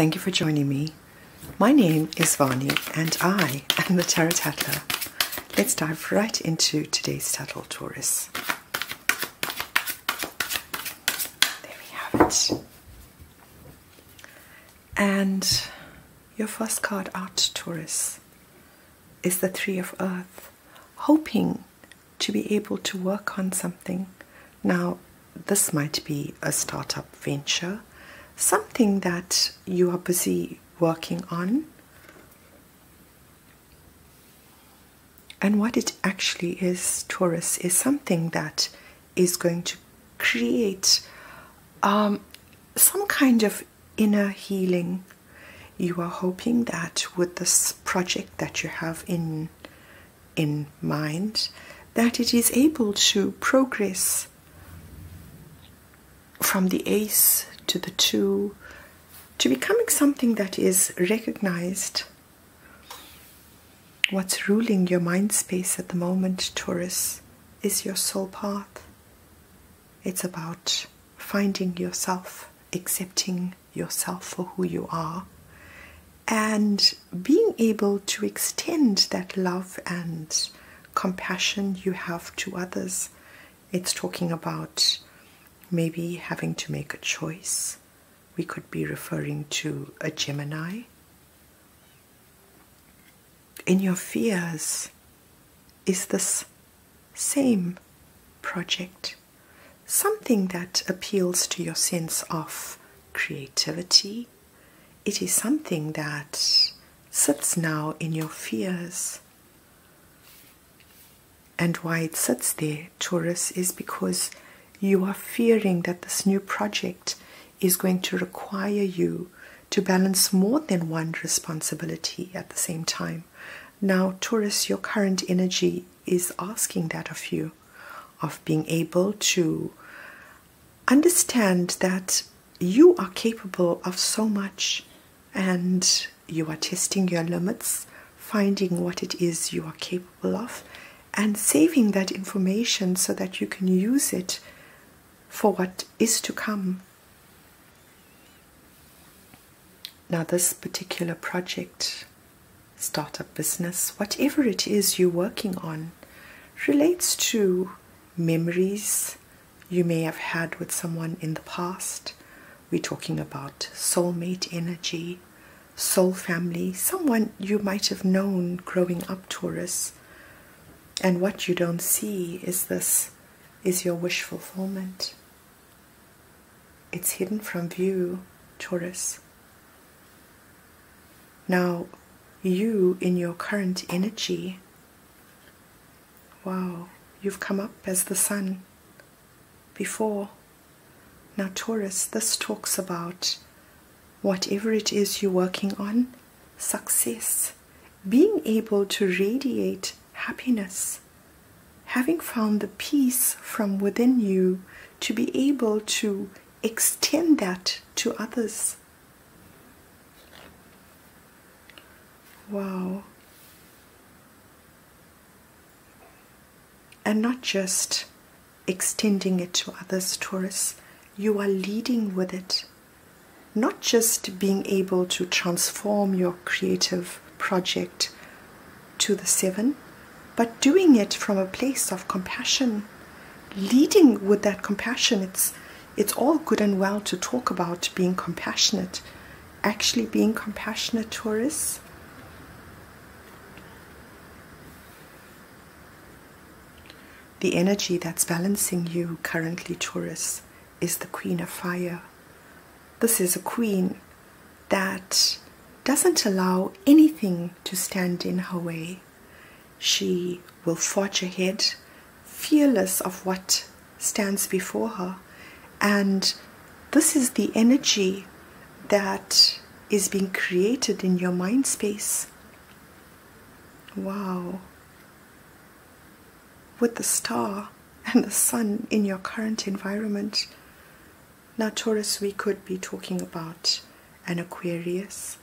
Thank you for joining me. My name is Vani and I am the Tarot Tattler. Let's dive right into today's Tattler Taurus. There we have it. And your first card out, Taurus, is the Three of Earth, hoping to be able to work on something. Now, this might be a startup venture, something that you are busy working on, and what it actually is, Taurus, is something that is going to create some kind of inner healing. You are hoping that with this project that you have in mind, that it is able to progress from the Ace to the Two, to becoming something that is recognized. What's ruling your mind space at the moment, Taurus, is your soul path. It's about finding yourself, accepting yourself for who you are, and being able to extend that love and compassion you have to others. It's talking about maybe having to make a choice. We could be referring to a Gemini. In your fears is this same project, something that appeals to your sense of creativity. It is something that sits now in your fears. And why it sits there, Taurus, is because you are fearing that this new project is going to require you to balance more than one responsibility at the same time. Now, Taurus, your current energy is asking that of you, of being able to understand that you are capable of so much, and you are testing your limits, finding what it is you are capable of, and saving that information so that you can use it for what is to come. Now, this particular project, startup business, whatever it is you're working on, relates to memories you may have had with someone in the past. We're talking about soulmate energy, soul family, someone you might have known growing up, Taurus. And what you don't see is this is your wish fulfillment. It's hidden from view, Taurus. Now, you in your current energy, wow, you've come up as the sun before. Now, Taurus, this talks about whatever it is you're working on, success, being able to radiate happiness, having found the peace from within you to be able to extend that to others. Wow. And not just extending it to others, Taurus. You are leading with it. Not just being able to transform your creative project to the Seven, but doing it from a place of compassion. Leading with that compassion. It's all good and well to talk about being compassionate. Actually being compassionate, Taurus, the energy that's balancing you currently, Taurus, is the Queen of Fire. This is a queen that doesn't allow anything to stand in her way. She will forge ahead, fearless of what stands before her. And this is the energy that is being created in your mind space. Wow. With the star and the sun in your current environment. Now, Taurus, we could be talking about an Aquarius,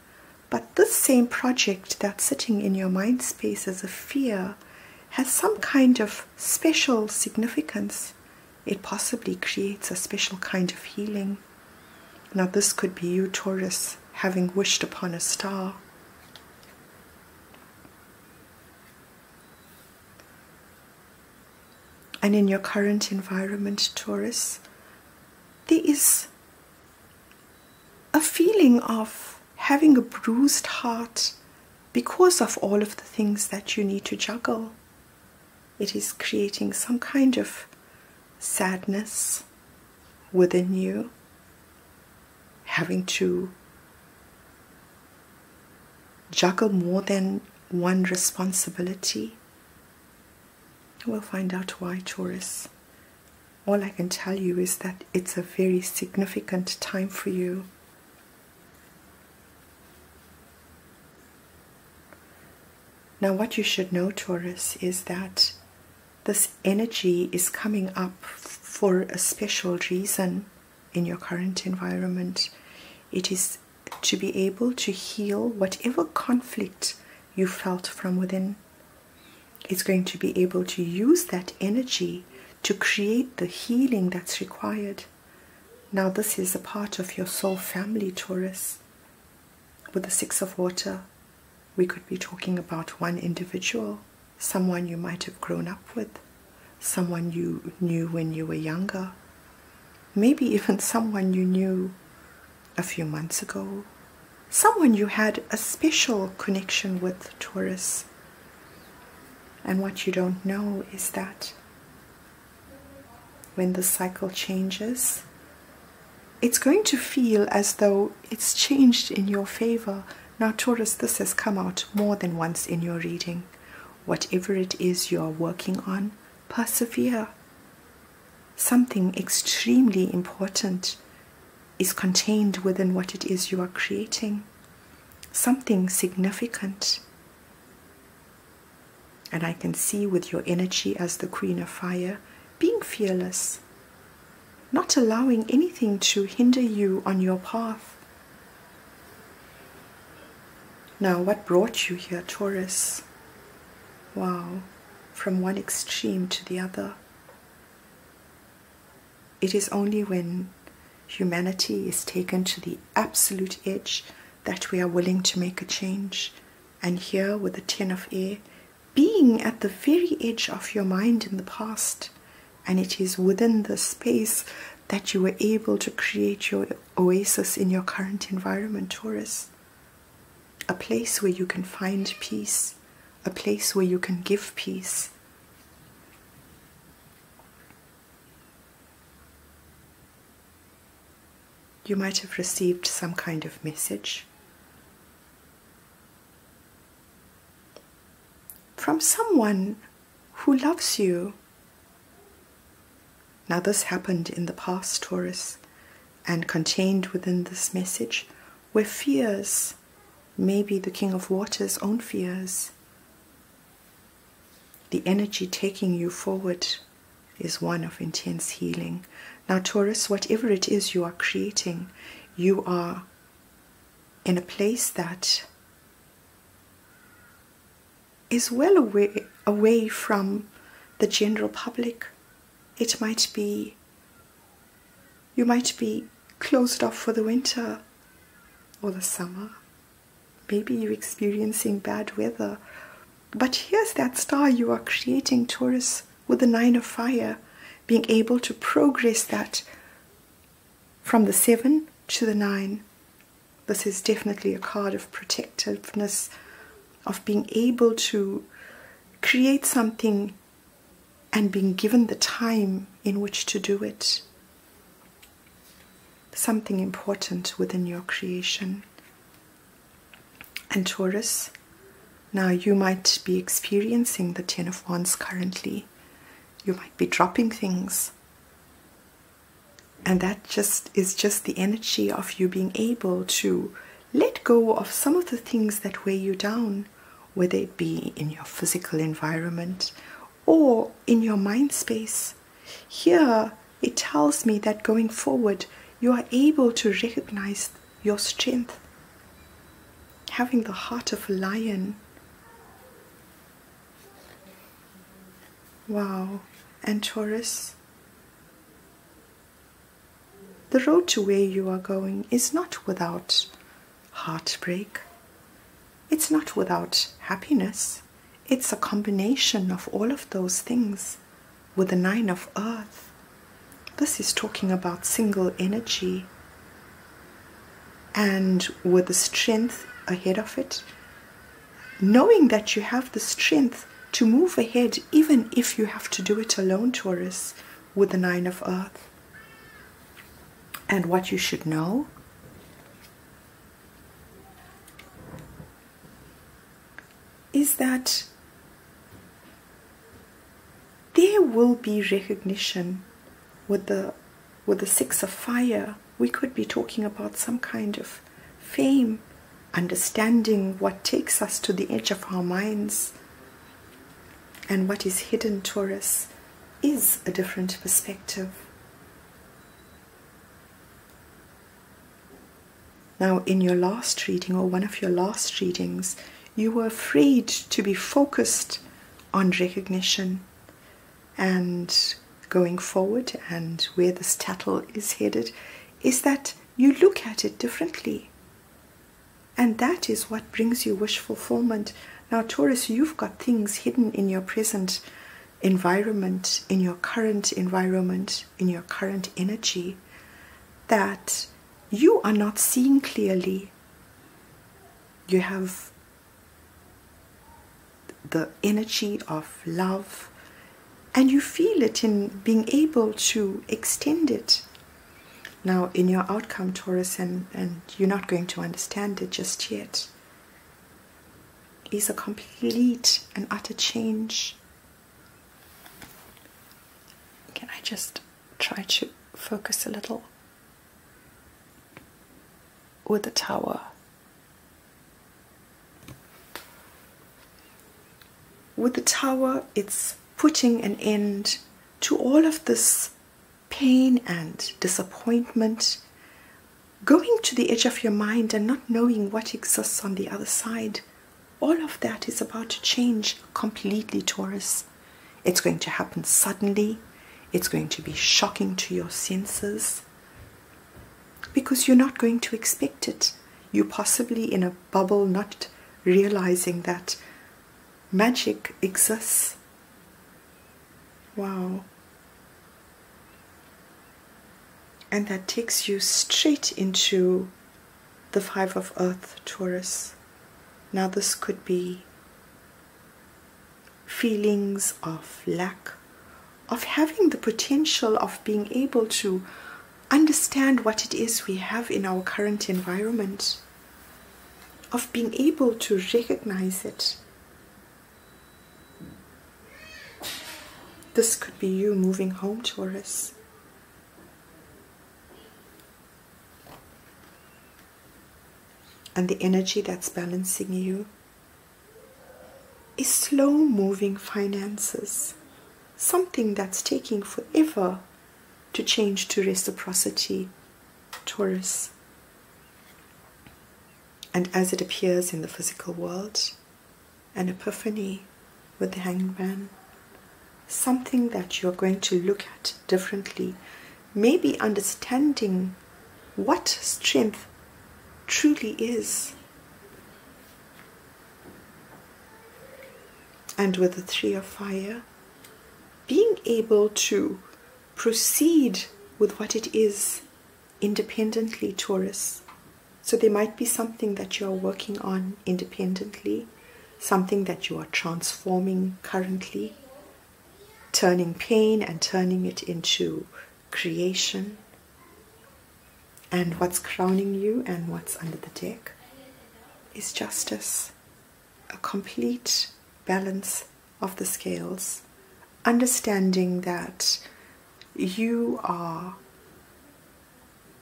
but this same project that's sitting in your mind space as a fear has some kind of special significance. It possibly creates a special kind of healing. Now, this could be you, Taurus, having wished upon a star. And in your current environment, Taurus, there is a feeling of having a bruised heart because of all of the things that you need to juggle. It is creating some kind of sadness within you, having to juggle more than one responsibility. We'll find out why, Taurus. All I can tell you is that it's a very significant time for you. Now, what you should know, Taurus, is that this energy is coming up for a special reason in your current environment. It is to be able to heal whatever conflict you felt from within. It's going to be able to use that energy to create the healing that's required. Now, this is a part of your soul family, Taurus. With the Six of Water, we could be talking about one individual, someone you might have grown up with, someone you knew when you were younger, maybe even someone you knew a few months ago, someone you had a special connection with, Taurus. And what you don't know is that when the cycle changes, it's going to feel as though it's changed in your favor. Now, Taurus, this has come out more than once in your reading. Whatever it is you are working on, persevere. Something extremely important is contained within what it is you are creating. Something significant. And I can see with your energy as the Queen of Fire, being fearless, not allowing anything to hinder you on your path. Now, what brought you here, Taurus? Wow, from one extreme to the other. It is only when humanity is taken to the absolute edge that we are willing to make a change. And here with the Ten of Air, being at the very edge of your mind in the past, and it is within this space that you were able to create your oasis in your current environment, Taurus. A place where you can find peace, a place where you can give peace. You might have received some kind of message from someone who loves you. Now, this happened in the past, Taurus, and contained within this message were fears, maybe the King of Water's own fears. The energy taking you forward is one of intense healing. Now, Taurus, whatever it is you are creating, you are in a place that is well away from the general public. It might be, you might be closed off for the winter or the summer. Maybe you're experiencing bad weather. But here's that star you are creating, Taurus, with the Nine of Fire, being able to progress that from the 7 to the 9. This is definitely a card of protectiveness, of being able to create something and being given the time in which to do it. Something important within your creation. And Taurus, now you might be experiencing the Ten of Wands currently. You might be dropping things. And that just is just the energy of you being able to let go of some of the things that weigh you down, whether it be in your physical environment or in your mind space. Here, it tells me that going forward, you are able to recognize your strength. Having the heart of a lion. Wow. And Taurus, the road to where you are going is not without heartbreak. It's not without happiness. It's a combination of all of those things with the Nine of Earth. This is talking about single energy. And with the strength ahead of it, knowing that you have the strength to move ahead even if you have to do it alone, Taurus, with the Nine of Earth. And what you should know, is that there will be recognition with the Six of Fire. We could be talking about some kind of fame, understanding what takes us to the edge of our minds. And what is hidden, Taurus, is a different perspective. Now, in your last reading, or one of your last readings, you were afraid to be focused on recognition and going forward, and where this tattle is headed is that you look at it differently. And that is what brings you wish fulfillment. Now, Taurus, you've got things hidden in your present environment, in your current environment, in your current energy, that you are not seeing clearly. You have the energy of love, and you feel it in being able to extend it. Now, in your outcome, Taurus, and you're not going to understand it just yet, is a complete and utter change. Can I just try to focus a little with the Tower? With the Tower, it's putting an end to all of this pain and disappointment, going to the edge of your mind and not knowing what exists on the other side. All of that is about to change completely, Taurus. It's going to happen suddenly. It's going to be shocking to your senses because you're not going to expect it. You're possibly in a bubble, not realizing that magic exists. Wow. And that takes you straight into the Five of Earth, Taurus. Now, this could be feelings of lack, of having the potential of being able to understand what it is we have in our current environment, of being able to recognize it. This could be you moving home, Taurus. And the energy that's balancing you is slow-moving finances, something that's taking forever to change to reciprocity, Taurus. And as it appears in the physical world, an epiphany with the Hangman, something that you're going to look at differently, maybe understanding what strength truly is. And with the Three of Fire, being able to proceed with what it is independently, Taurus. So there might be something that you're working on independently, something that you are transforming currently, turning pain and turning it into creation. And what's crowning you and what's under the deck is justice, a complete balance of the scales, understanding that you are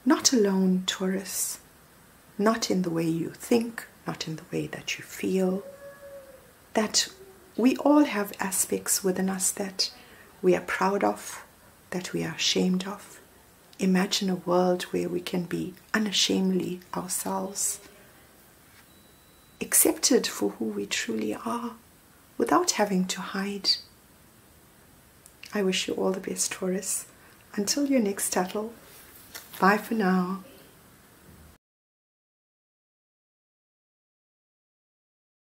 not alone, Taurus, not in the way you think, not in the way that you feel, that we all have aspects within us that we are proud of, that we are ashamed of. Imagine a world where we can be unashamedly ourselves, accepted for who we truly are, without having to hide. I wish you all the best, Taurus. Until your next tattle, bye for now.